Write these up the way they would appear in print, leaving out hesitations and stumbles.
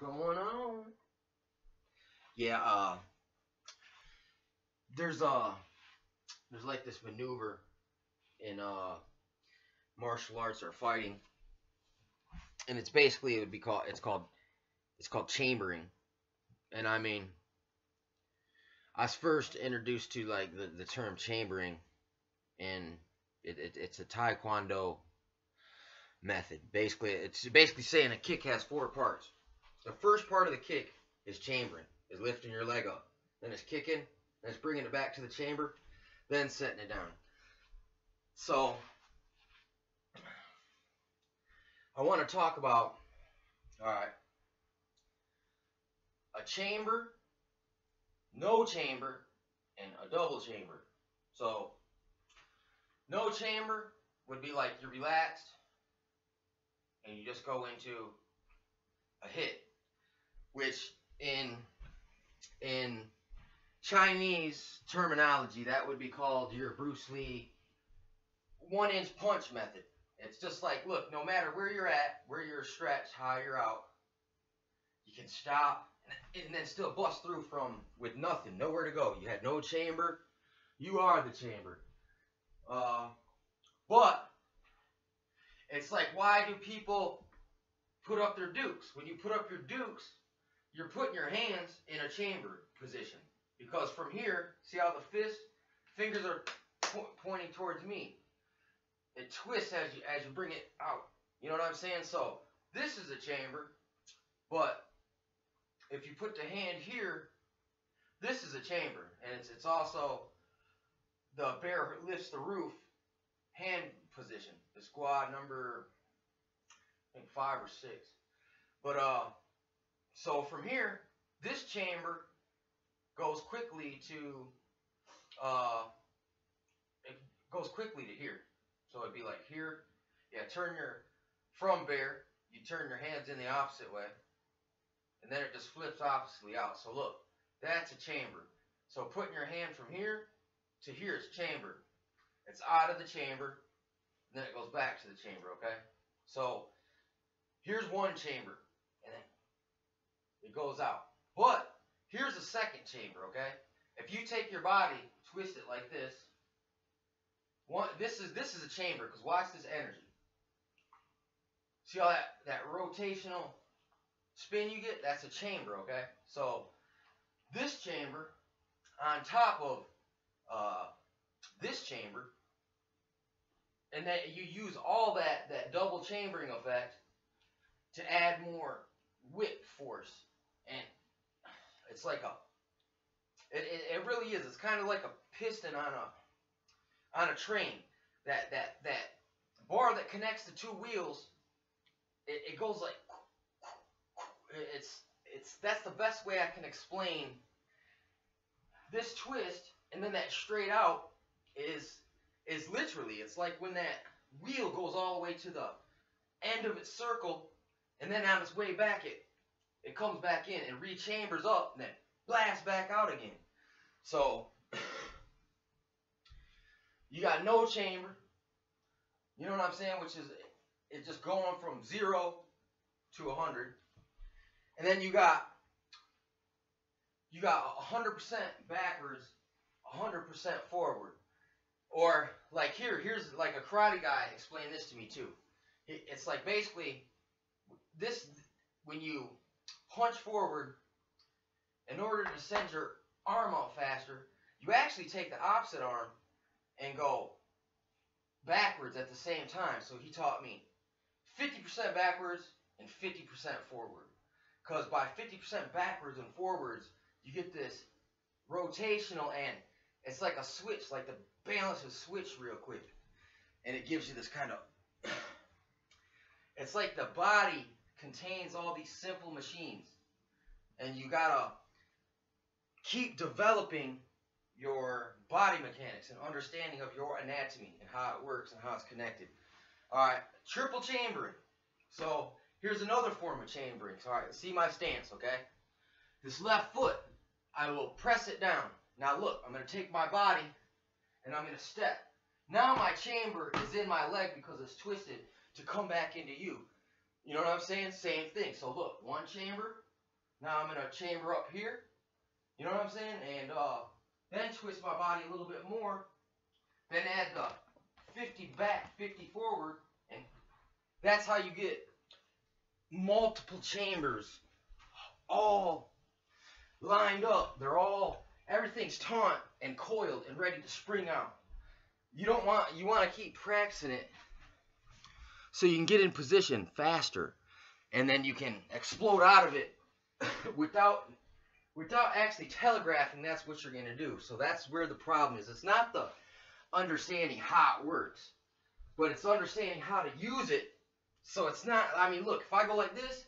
going on? Yeah, there's like this maneuver in martial arts or fighting, and it's basically it's called chambering. And I mean, I was first introduced to like the term chambering, and it's a Taekwondo method. Basically, it's basically saying a kick has four parts. The first part of the kick is chambering, is lifting your leg up. Then it's kicking, then it's bringing it back to the chamber, then setting it down. So I want to talk about, all right, a chamber, no chamber, and a double chamber. So no chamber would be like you're relaxed and you just go into a hit, which in Chinese terminology that would be called your Bruce Lee 1-inch punch method. It's just like, look, no matter where you're at, where you're stretched, how you're out, you can stop and then still bust through from with nothing, nowhere to go. You had no chamber, you are the chamber. But it's like, why do people put up their dukes? When you put up your dukes, you're putting your hands in a chamber position. Because from here, see how the fingers are pointing towards me. It twists as you bring it out. You know what I'm saying? So this is a chamber, but if you put the hand here, this is a chamber. And it's also the bear lifts the roof hand position. The squad number, I think 5 or 6. But so from here, this chamber goes quickly to here. So it'd be like here, yeah, you turn your hands in the opposite way, and then it just flips oppositely out. So look, that's a chamber. So putting your hand from here to here is chamber. It's out of the chamber, and then it goes back to the chamber, okay? So here's one chamber, and then it goes out. But here's a second chamber, okay? If you take your body, twist it like this, this is a chamber, because watch this energy. See all that rotational spin you get? That's a chamber, okay? So this chamber on top of this chamber, and then you use all that double chambering effect to add more whip force. And it's like it really is. It's kind of like a piston on a train. That bar that connects the two wheels, it goes like, that's the best way I can explain this twist. And then that straight out is literally, it's like when that wheel goes all the way to the end of its circle, and then on its way back it comes back in and re-chambers up and then blasts back out again. So you got no chamber, you know what I'm saying, which is it's just going from 0 to 100. And then you got 100% backwards, 100% forward. Or like here's like a karate guy explained this to me too. It's like basically this, when you punch forward, in order to send your arm out faster, you actually take the opposite arm and go backwards at the same time. So he taught me 50% backwards and 50% forward. Because by 50% backwards and forwards, you get this rotational, and it's like a switch, like the balance is switched real quick. And it gives you this kind of, it's like the body contains all these simple machines. And you gotta keep developing your body mechanics and understanding of your anatomy and how it works and how it's connected. All right, triple chambering. So here's another form of chambering. All right, see my stance, okay? This left foot, I will press it down. Now look, I'm gonna take my body and I'm gonna step. Now my chamber is in my leg because it's twisted to come back into you. You know what I'm saying? Same thing. So look, one chamber, Now I'm in a chamber up here. You know what I'm saying? And then twist my body a little bit more. Then add the 50 back, 50 forward. And that's how you get multiple chambers all lined up. They're all, everything's taut and coiled and ready to spring out. You want to keep practicing it so you can get in position faster. And then you can explode out of it without actually telegraphing that's what you're going to do. So that's where the problem is. It's not the understanding how it works, but it's understanding how to use it. So it's not, I mean, look, if I go like this,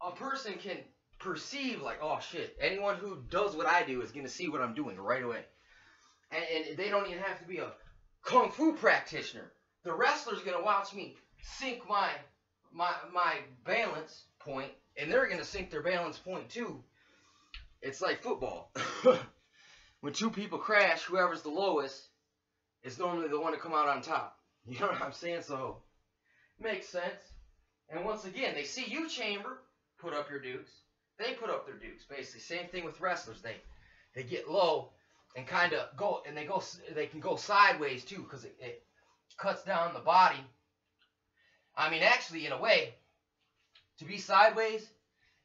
a person can perceive like, oh shit, anyone who does what I do is going to see what I'm doing right away. And they don't even have to be a kung fu practitioner. The wrestler's going to watch me sink my balance point, and they're going to sink their balance point too. It's like football. When two people crash, whoever's the lowest is normally the one to come out on top. You know what I'm saying? So, makes sense. And once again, they see you chamber, put up your dukes. They put up their dukes. Basically, same thing with wrestlers. They get low and kind of go, and they can go sideways too, because it cuts down the body. I mean, actually, in a way, to be sideways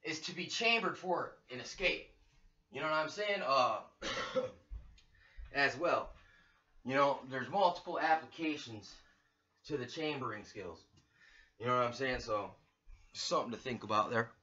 is to be chambered for an escape. You know what I'm saying? As well. You know, there's multiple applications to the chambering skills. You know what I'm saying? So, something to think about there.